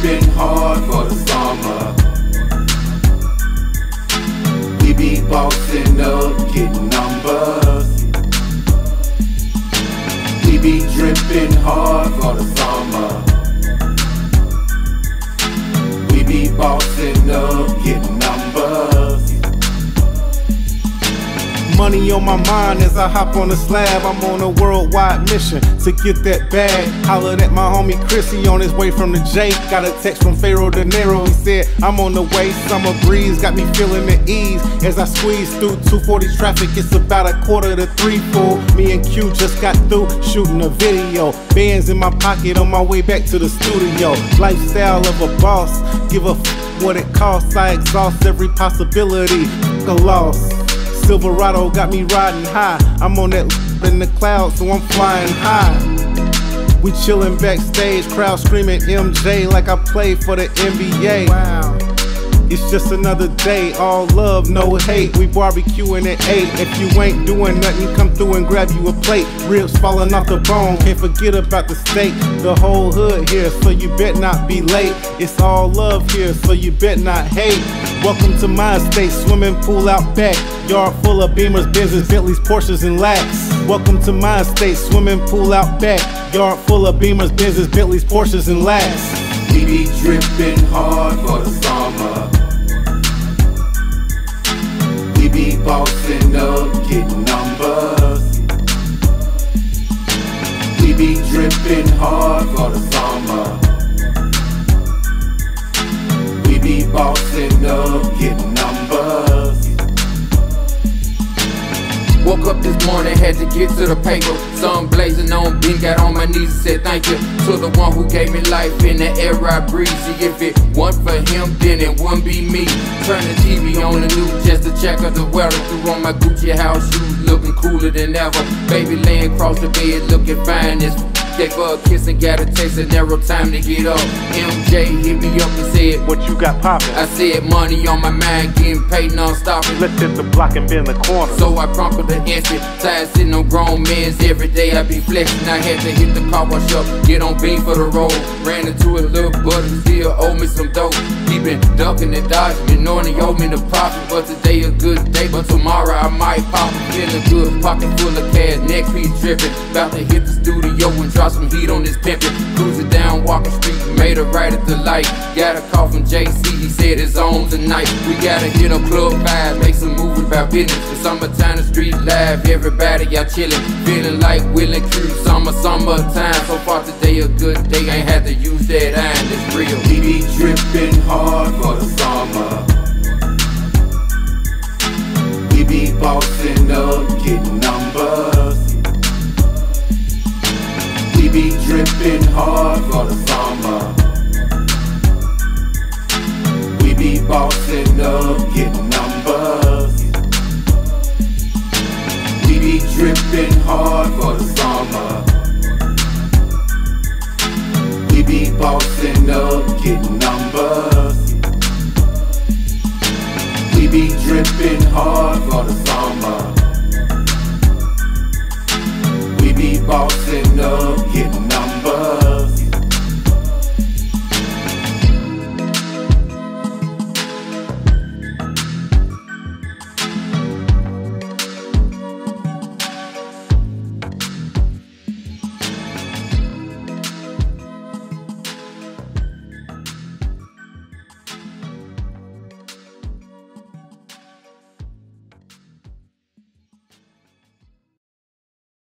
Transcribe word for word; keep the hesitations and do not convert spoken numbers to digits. dripping hard for the summer. We be bossing up, getting numbers. We be dripping hard for the summer. We be bossing up, getting numbers. Money on my mind as I hop on the slab. I'm on a worldwide mission to get that bag. Hollered at my homie Chrissy on his way from the J. Got a text from Fairro Denairo. He said, I'm on the way. Summer breeze got me feeling at ease as I squeeze through two forty traffic. It's about a quarter to three, fool. Me and Q just got through shooting a video. Bands in my pocket on my way back to the studio. Lifestyle of a boss. Give a f what it costs. I exhaust every possibility. F a loss. Silverado got me riding high. I'm on that in the clouds, so I'm flying high. We chilling backstage, crowd screaming M J like I played for the N B A. Wow. It's just another day, all love, no hate. We barbecuing at eight. If you ain't doing nothing, come through and grab you a plate. Ribs falling off the bone, can't forget about the steak. The whole hood here, so you bet not be late. It's all love here, so you bet not hate. Welcome to my estate, swimming pool out back. Yard full of Beamers, Benzes, Bentleys, Porsches, and Lacks. Welcome to my estate, swimming pool out back. Yard full of Beamers, Benzes, Bentleys, Porsches, and Lacks. We be dripping hard for the summer. We be bossing up, getting numbers. We be dripping hard for the summer. We be bossing up, getting numbers. Woke up this morning, had to get to the paper. Sun blazing on, been got on my knees and said thank you to the one who gave me life in the air I breathe. See, if it wasn't for him, then it wouldn't be me. Turn the T V on the news just to check out the weather. Threw on my Gucci house shoes, looking cooler than ever. Baby laying across the bed, looking fine as gave her a kiss and got a taste of narrow time to get up. M J hit me up and said, what you got poppin'? I said, money on my mind, getting paid non-stopping. Let's hit the block and bend the corner. So I prompted the answer, tired sitting on grown men's. Every day I be flexing, I had to hit the car wash up, get on beam for the road. Ran into a little butter, still owe me some dough. He been ducking and dodging, been knowing he owed me the profit. But today a good day, but tomorrow I might pop. Feeling good, pocket full of cash, neck piece drippin'. About to hit the studio and drop some heat on this pimpin'. Cruising down Walker Street, made a right at the light. Got a call from J C, he said it's on tonight. We gotta hit on club vibes, make some moves about business. It's summertime, the street live, everybody y'all chillin'. Feeling like Will and Q, summer, summertime. So far today a good day, ain't had to use that iron, it's real. We be drippin' hard for the summer. We be bossin' up, gettin' numbers. We be drippin' hard for the summer. We be bossing up, getting numbers. We be drippin' hard for the summer. We be bossing up, getting numbers. We be drippin' hard for the summer. We be bossing up, getting